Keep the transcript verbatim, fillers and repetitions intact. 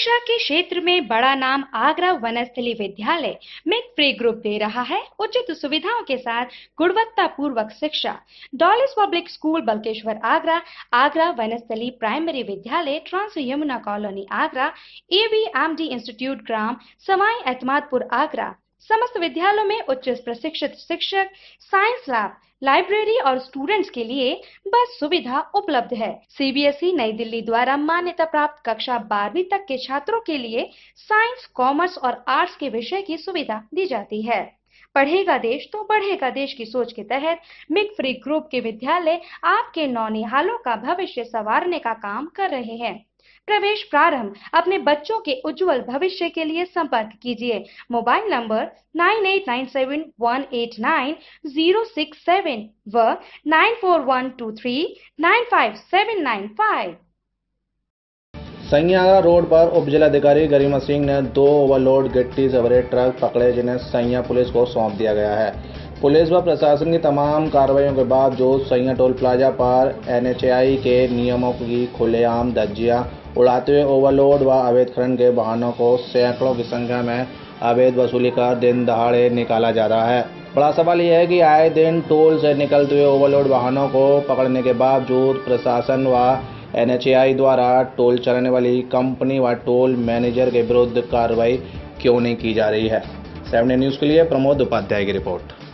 शिक्षा के क्षेत्र में बड़ा नाम आगरा वनस्थली विद्यालय मिट फ्री ग्रुप दे रहा है। उचित सुविधाओं के साथ गुणवत्तापूर्वक शिक्षा। डॉलेस public school Balkeshwar Agra, Agra Vanasthali primary विद्यालय trans Yamuna colony Agra, AVM institute ग्राम सवाई एतमादपुर आगरा। समस्त विद्यालयों में उच्च प्रशिक्षित शिक्षक, साइंस लैब, लाइब्रेरी और स्टूडेंट्स के लिए बस सुविधा उपलब्ध है। सीबीएसई नई दिल्ली द्वारा मान्यता प्राप्त कक्षा बारहवीं तक के छात्रों के लिए साइंस, कॉमर्स और आर्ट्स के विषय की सुविधा दी जाती है। पढ़ेगा देश तो बढ़ेगा देश की सोच के तहत मिट फ्री ग्रुप के विद्यालय आपके नौनिहालों का भविष्य संवारने का काम कर रहे हैं। प्रवेश प्रारंभ। अपने बच्चों के उज्जवल भविष्य के लिए संपर्क कीजिए। Mobile number nine eight nine seven one eight nine zero six seven व nine four one two three nine five seven nine five. Saiya road पर उप जिलाधिकारी गरिमा सिंह ने दो ओवरलोड गिट्टी से भरे ट्रक पकड़े, जिन्हें सैया पुलिस को सौंप दिया गया है। पुलिस व प्रशासन की तमाम कार्रवाइयों के बावजूद सैया टोल प्लाजा पर एनएचएआई के नियमों की खुलेआम धज्जियां उड़ाते हुए ओवरलोड व अवैध खनन के वाहनों को सैकड़ों की संख्या में अवैध वसूली कर दिन दहाड़े निकाला जा रहा है। बड़ा सवाल यह है कि आए दिन टोल से निकलते हुए ओवरलोड वाहनों को पकड़ने के बावजूद प्रशासन व एनएचएआई द्वारा टोल चलाने वाली कंपनी व टोल मैनेजर के विरुद्ध कार्रवाई क्यों नहीं की जा रही है। सेवन डी न्यूज़ के लिए प्रमोद उपाध्याय की रिपोर्ट।